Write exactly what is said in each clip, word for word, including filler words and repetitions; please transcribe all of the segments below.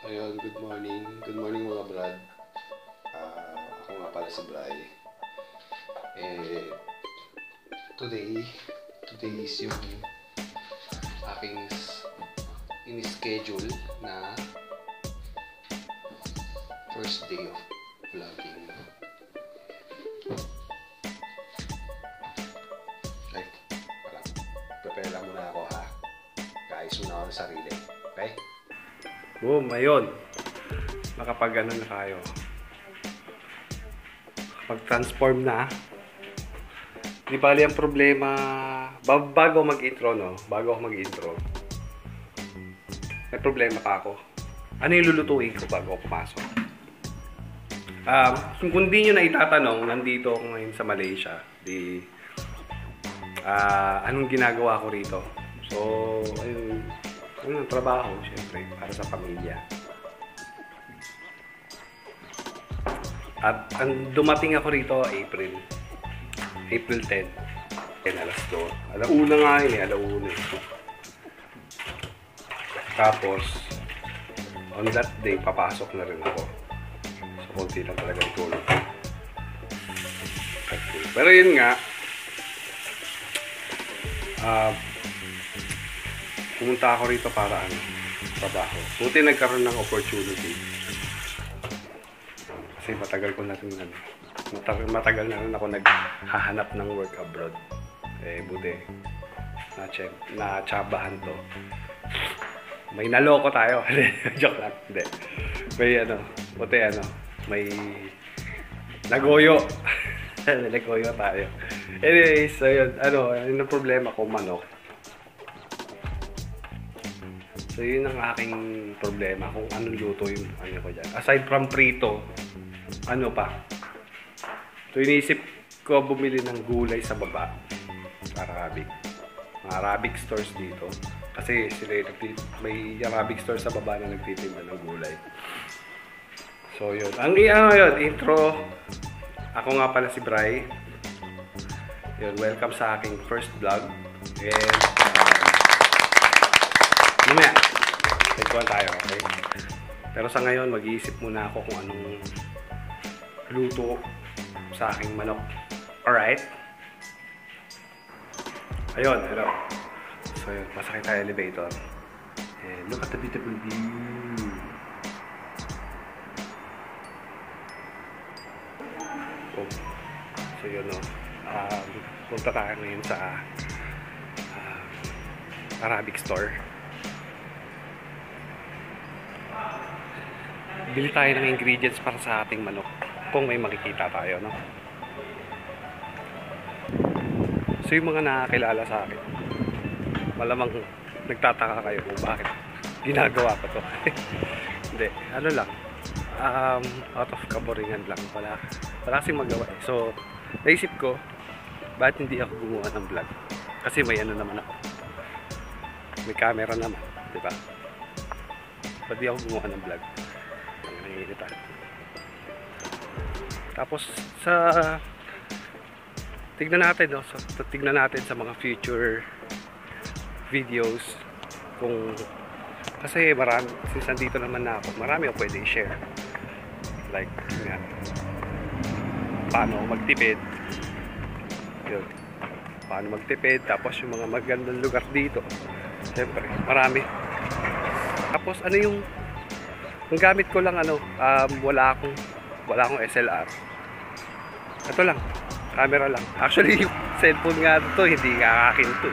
So yun, good morning. Good morning mga brad. Uh, ako nga pala si Bry. Eh, today, today is yung aking in-schedule na first day of vlogging. Ay, parang prepare lang muna ako ha. Kaayos muna ako ng sarili. Okay? Boom, ayun. Nakapag-ano na tayo. Pag-transform na. Di bali ang problema, bago mag-intro, no? Bago ako mag-intro, may problema pa ako. Ano yung lulutuin ko bago ako pumasok? Um, kung di nyo na itatanong, nandito ako ngayon sa Malaysia. Di, uh, anong ginagawa ko rito? So, ayun. Ano ang trabaho? Siyempre, para sa pamilya. At ang dumating ako rito, April. April tenth. Yan, alas do. Alauna nga yun eh, alauna. Tapos, on that day, papasok na rin ako. So, konti lang talaga yung tulog. Okay. Pero yun nga, ah, uh, pumunta ako rito para ano, trabaho. Buti nagkaroon ng opportunity. Kasi matagal ko na rin, matagal na rin ako naghahanap ng work abroad. Eh, buti, na-tsabahan to. May naloko tayo. Joke lang. Hindi. May ano, buti ano, may nagoyo. Nagoyo tayo. Anyways, so yun, ano, yun ang problema ko, manok. So, yun ang aking problema kung anong luto yung ano ko dyan. Aside from prito, ano pa? So, iniisip ko bumili ng gulay sa baba. Arabic. Mga Arabic stores dito. Kasi sila may Arabic stores sa baba na nagtitinda ng gulay. So, yun. Ang ano yun, intro. Ako nga pala si Bry. Yun, welcome sa aking first vlog. And, uh, ano yan? Nagkuhan tayo, okay? Pero sa ngayon, mag-iisip muna ako kung anong luto sa aking manok. Alright? Ayun, hello. So yun, masakit tayo elevator. And look at the beautiful view. Oh. So yun, no? Um, punta tayo ngayon sa uh, Arabic store. Bili tayo ng ingredients para sa ating manok kung may makikita tayo, no? So yung mga nakakilala sa akin, malamang nagtataka kayo kung bakit ginagawa ko to. Hindi, ano lang, um, out of kaboringan lang, wala, wala kasing magawa eh. So naisip ko, bakit hindi ako gumawa ng vlog? Kasi may ano naman ako, may camera naman, di ba? Ba't di ako gumawa ng vlog? Tapos sa tignan natin, no? Sa tignan natin sa mga future videos kung kasi marami, since nandito naman na ako, marami ako pwede i-share, like yan, paano magtipid yun, paano magtipid, tapos yung mga magandang lugar dito, siyempre marami. Tapos ano yung ang gamit ko lang, ano, um, wala akong wala akong S L R. Ito lang, camera lang. Actually, yung cellphone nga ito, hindi nga akin ito.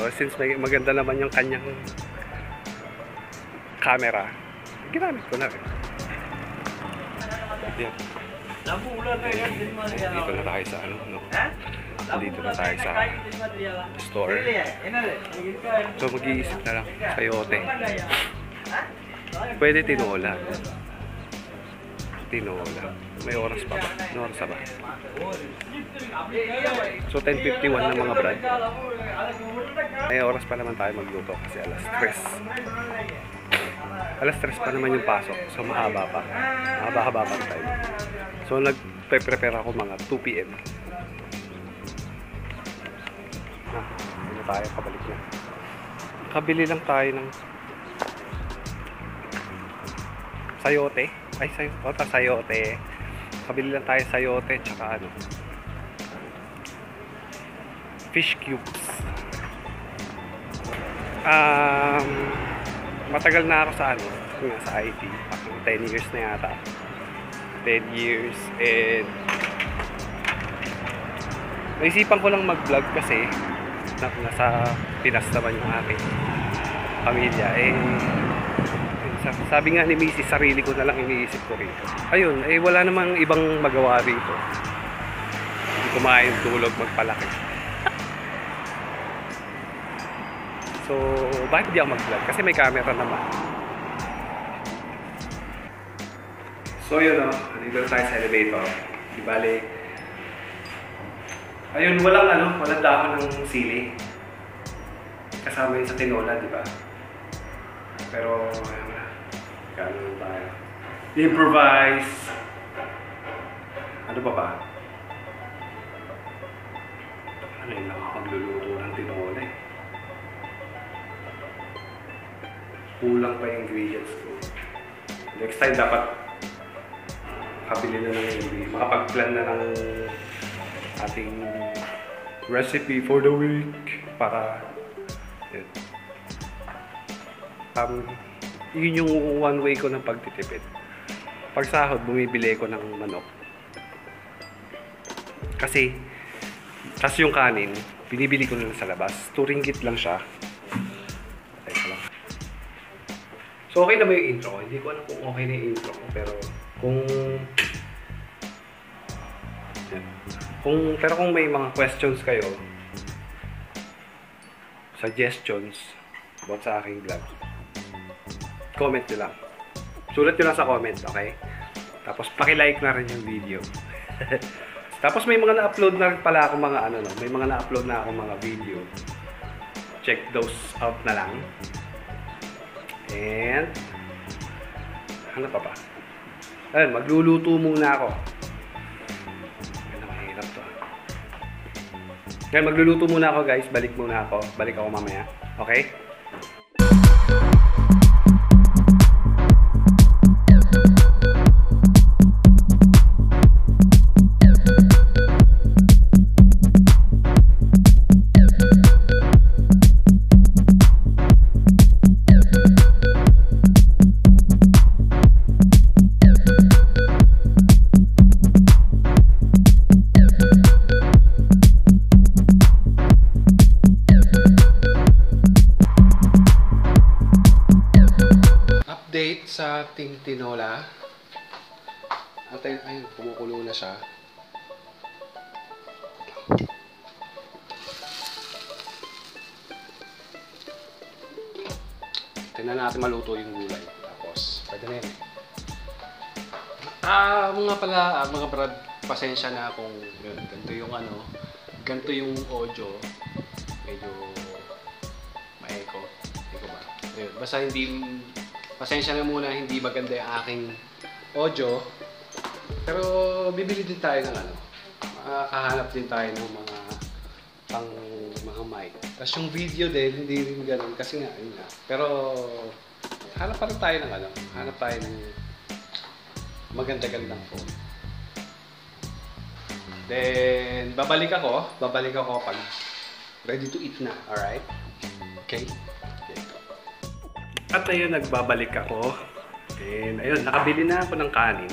So, since may, maganda naman yung kanyang camera, ginamit ko na rin. Dito na tayo sa ano, no? Dito na tayo sa store. So, mag-iisip na lang sayote. Pwede tinola. Tinola. May oras pa ba? May oras pa ba? So, ten fifty-one na mga brad. May oras pa naman tayo magluto kasi alas tres. Alas tres pa naman yung pasok. So, mahaba pa. Mahaba-haba pa tayo. So, nag-prepare ako mga two p m Ah, hindi na tayo. Kabalik na. Kabili lang tayo ng sayote. Ay, sayote. O, ta, sayote. Kabili lang tayo sayote, tsaka ano. Fish cubes. Um, matagal na ako sa ano, sa I T. ten years na yata. ten years and naisipan ko lang mag-vlog kasi nasa Pinas naman yung aking pamilya eh, sabi nga ni Missy, sarili ko na lang iniisip ko rito. Ayun, eh wala namang ibang magawa rito, hindi kumain, tulog, magpalaki. So bakit di ako mag-vlog? Kasi may camera naman. So yun o, nandito tayo sa elevator. Di bale, ayun, walang ano, walang dahon ng sili. Kasama yun sa tinola, di ba? Pero, ayun na. Gano'n tayo. Improvise! Ano ba ba? Ano yung nakapagluluto ng tinola eh? Kulang pa yung ingredients ko. Next time dapat makabili na ng ingredients. Makapag-plan na ng ating recipe for the week para yun. Um, yun yung one way ko ng pagtitipid. Pag sahod, bumibili ko ng manok kasi tas yung kanin binibili ko na lang sa labas, two ringgit lang siya. So okay na ba yung intro? Hindi ko alam kung okay na yung intro ko, pero kung Kung, pero kung may mga questions kayo, suggestions about sa aking vlog, comment nyo lang. Sulat nyo lang sa comment, okay? Tapos paki-like na rin yung video. Tapos may mga na-upload na rin pala ako mga ano, no? May mga na-upload na ako mga video. Check those out na lang. And ano pa pa? Ayun, magluluto muna ako. Ngayon, magluluto muna ako guys, balik muna ako, balik ako mamaya, okay? Sa ating tinola at ayun, ayun, kumukulo na siya. Tingnan natin maluto yung gulay, tapos pwede na yun. Ah, mga pala, ah, mga brad, pasensya na kung yun, ganito yung ano, ganito yung audio, medyo ma-echo, echo ba? Ayun, basta hindi, pasensya na muna, hindi maganda yung aking audio. Pero bibili din tayo ng ano. Makakahanap din tayo ng mga pang mga mic. Tapos yung video din, hindi rin ganun kasi nga, yun nga. Pero hanap pa rin tayo ng ano. Hanap tayo ng maganda-gandang phone. Then, babalik ako. Babalik ako pag ready to eat na, alright? Okay? At ayun, nagbabalik ako. Then, ayun, nakabili na ako ng kanin.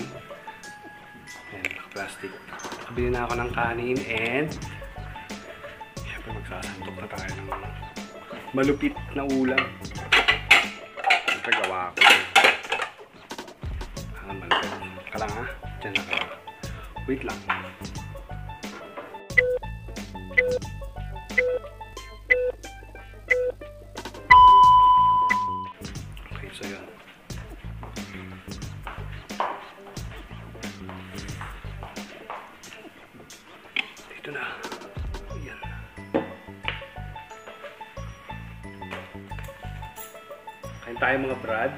Ayan, plastic. Nakabili na ako ng kanin and siyempre magsasantok na tayo ng malupit na ulam. Ang kagawa ko. Ang malupit. Kalang ha? Diyan na kalang. Wait lang. Tayo mga brad.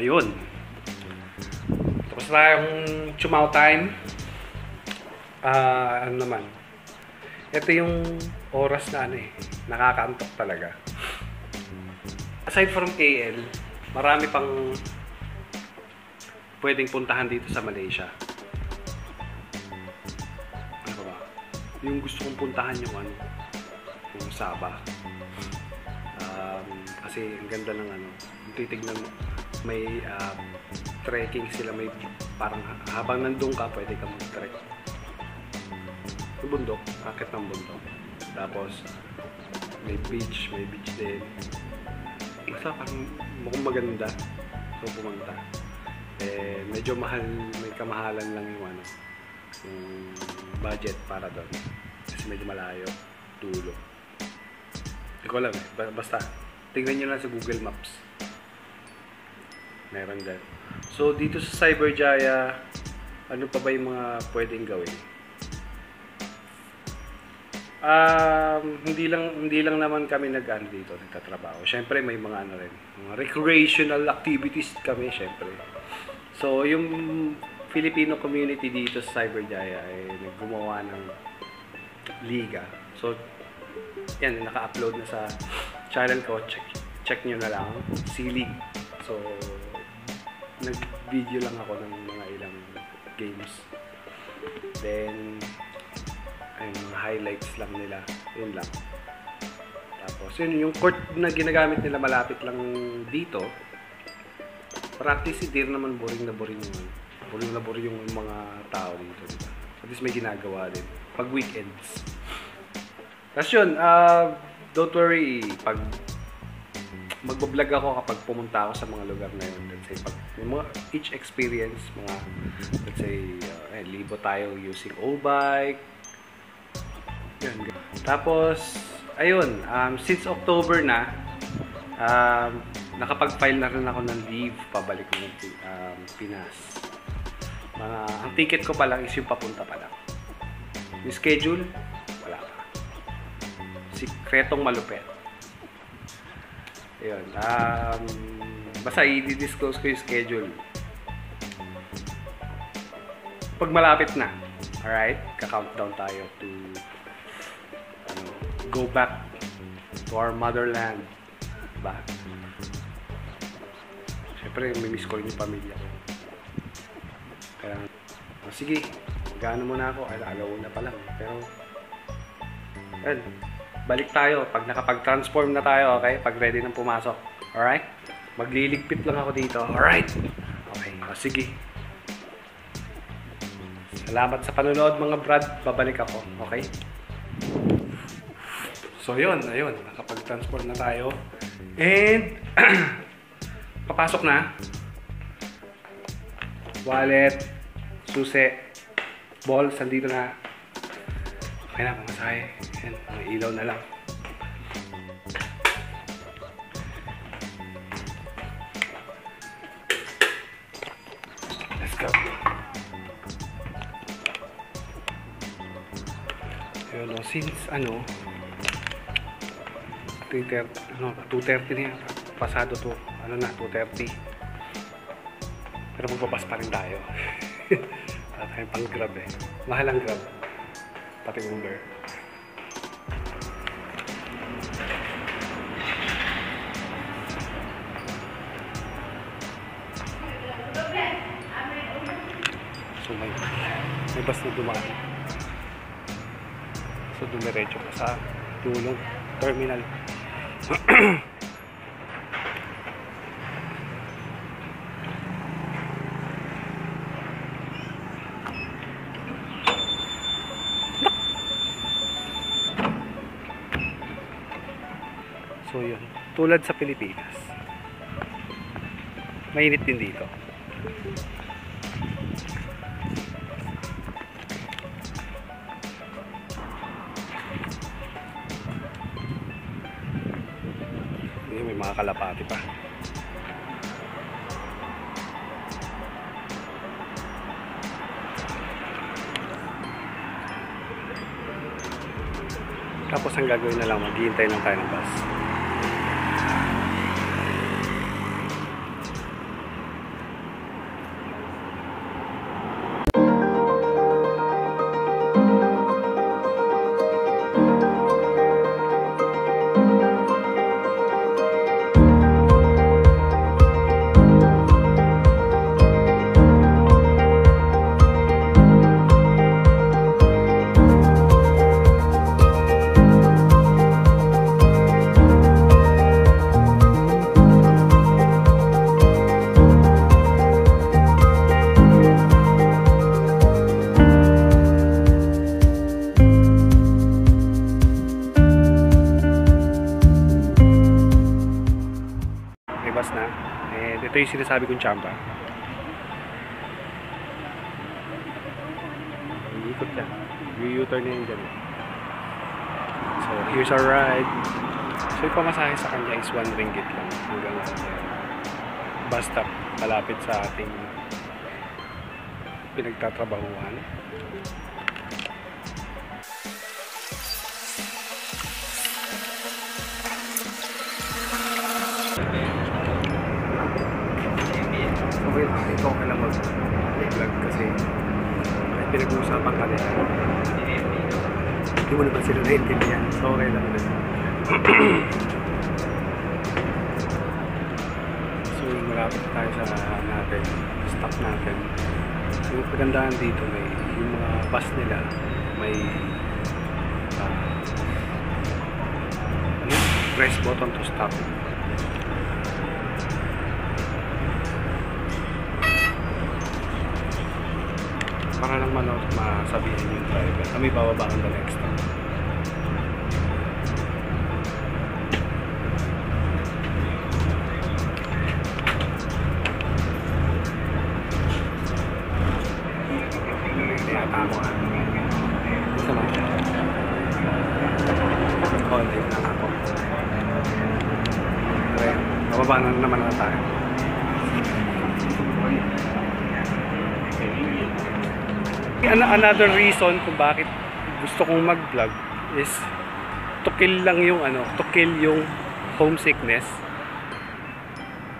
Ayun. Tapos na tayong chumaw time. Ah, uh, ano naman. ito yung oras na ano eh, nakakaantok talaga. Aside from K L, marami pang pwedeng puntahan dito sa Malaysia. Ano ba ba? Yung gusto kong puntahan yung ano, yung Sabah. Um, kasi ang ganda ng ano, titignan mo, may um, trekking sila, may parang habang nandun ka, pwede ka mag-trek. Yung bundok, akit ng bundok. Tapos, may beach, may beach din. Basta parang mukhang maganda. So pumunta. Eh, medyo mahal, may kamahalan lang yung ano, yung budget para doon. Kasi medyo malayo, dulo. Hindi ko alam eh, basta. Tingnan nyo lang sa Google Maps. Meron din. So dito sa Cyberjaya, ano pa ba yung mga pwedeng gawin? Um, hindi lang hindi lang naman kami nag-ano dito, nagtatrabaho. Siyempre may mga ano rin, mga recreational activities kami siyempre. So yung Filipino community dito sa Cyberjaya ay eh, naggumawa ng liga. So yan, naka-upload na sa channel ko. Check check niyo na lang, C-League. So nag-video lang ako ng mga ilang games. Then yung highlights lang nila, yun lang. Tapos yun, yung court na ginagamit nila malapit lang dito. Practice, hindi rin naman boring na boring yun. Boring na boring yung mga tao dito, diba? At least may ginagawa din pag weekends. Tapos yun, uh, don't worry, pag magbablog ako kapag pumunta ako sa mga lugar na yun. Let's say, pag mga each experience, mga let's say, uh, eh, libo tayo using O-bike. Yun. Tapos, ayun, um, since October na, um, nakapag-file na rin ako ng leave pabalik ng um, Pinas. Mga, ang ticket ko pa lang is yung papunta pa lang. Yung schedule, wala pa. Sikretong malupet. Ayun, um, basta i-disclose ko yung schedule pag malapit na. Alright, ka-countdown tayo to go back to our motherland. Diba? Siyempre, may miss ko yung pamilya ko. Kaya, oh, sige, mag-ano muna ako. Ay, alaw na pa lang. Pero, well, balik tayo. Pag nakapag-transform na tayo, okay? Pag ready nang pumasok. Alright? Magliligpit lang ako dito. Alright? Okay, oh, sige. Salamat sa panonood, mga brad. Babalik ako. Okay? So yun, ayun, nakapag-transport na tayo. And, papasok na. Wallet, susi, balls, andito na. Okay na, pamasahe. And, may ilaw na lang. Let's go. Ayun, no, since ano, two thirty, ano, two thirty na yan. Pasado to, ano na, two thirty. Pero magbabas pa rin tayo. Wala tayong pang grab eh. Mahal ang grab. Pati Uber. So may, may bus na dumaan. So dumiretso ka sa tulong terminal. So yun, tulad sa Pilipinas, mainit din dito. Mga kalapati pa. Tapos ang gagawin na lang, maghihintay lang tayo ng bus. Ito yung sinasabi kong tsamba. Ang ikot na. U-turn na yung dami. So, here's our ride. So, ipamasahe sa kanya is one ringgit lang. Hanggang basta malapit sa ating pinagtatrabahuan. Ito okay lang mag-vlog kasi may pinag-uusapan ka rin. Hindi mo naman sila naintindihan. So okay lang rin. So malapit tayo sa natin, stop natin. Yung pagandaan dito may yung mga bus nila may uh, press button to stop. Para lang manood masabihin yung driver kami bababa ang the next time. Nakatama ka isa lang konti na ako bababa na naman na tayo. Another reason kung bakit gusto kong mag-vlog is to kill lang yung ano, to kill yung homesickness.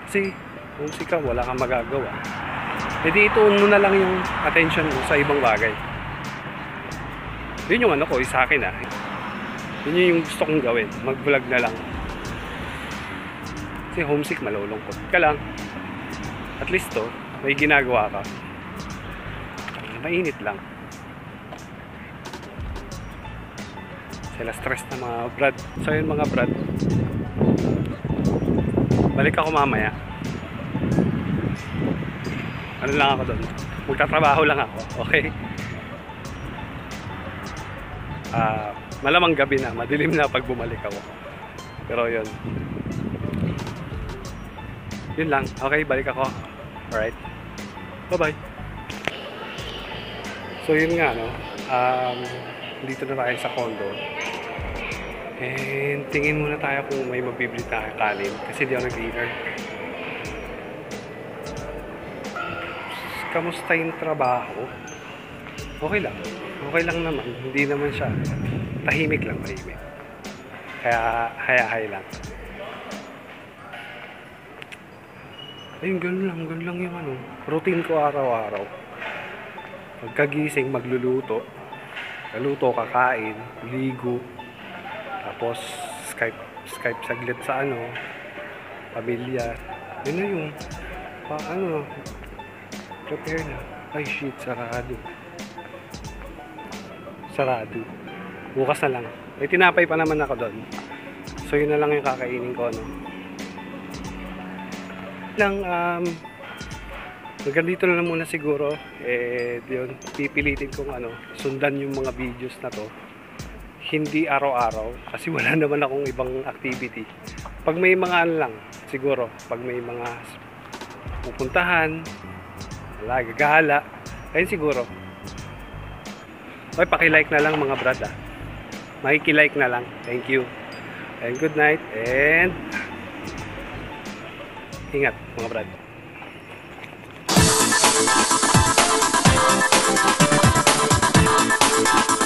Kasi homesick ka, wala kang magagawa. E di ituon mo na lang yung attention mo sa ibang bagay. Yun yung ano ko, sa akin ah. Yun yung gusto kong gawin, mag-vlog na lang. Kasi homesick, malulungkot ka lang. At least to, may ginagawa ka. Mainit lang. Sila stress na mga brad. So yun mga brad, balik ako mamaya. Ano lang ako doon, magtatrabaho lang ako. Okay. uh, Malamang gabi na, madilim na pag bumalik ako. Pero yun, yun lang. Okay, balik ako. Alright, bye bye. So yun nga no, um, dito na tayo sa condo. And tingin muna tayo kung may mabibili tayo kanin kasi di ako nag-dinner. Kamusta yung trabaho? Okay lang, okay lang naman, hindi naman siya. Tahimik lang, tahimik. Kaya haya-hay lang. Ayun, ganun lang, ganun lang yung ano, routine ko araw-araw. Pagkagising, magluluto, luto, kakain, ligo, tapos skype, skype saglit sa ano, pamilya. Yun na yung pa, ano, prepare na. Ay shit, sarado sarado, bukas na lang. May tinapay pa naman ako doon, so yun na lang yung kakainin ko ano. Lang um hanggang dito na lang muna siguro. Eh yun, pipilitin kong ano, sundan yung mga videos na to. Hindi araw-araw kasi wala naman akong ibang activity. Pag may mga ano lang siguro, pag may mga pupuntahan, wala, gagala, ayun siguro. Okay, paki-like na lang mga brad ah. Makiki-like na lang. Thank you. And good night and ingat mga brad. We'll be right back.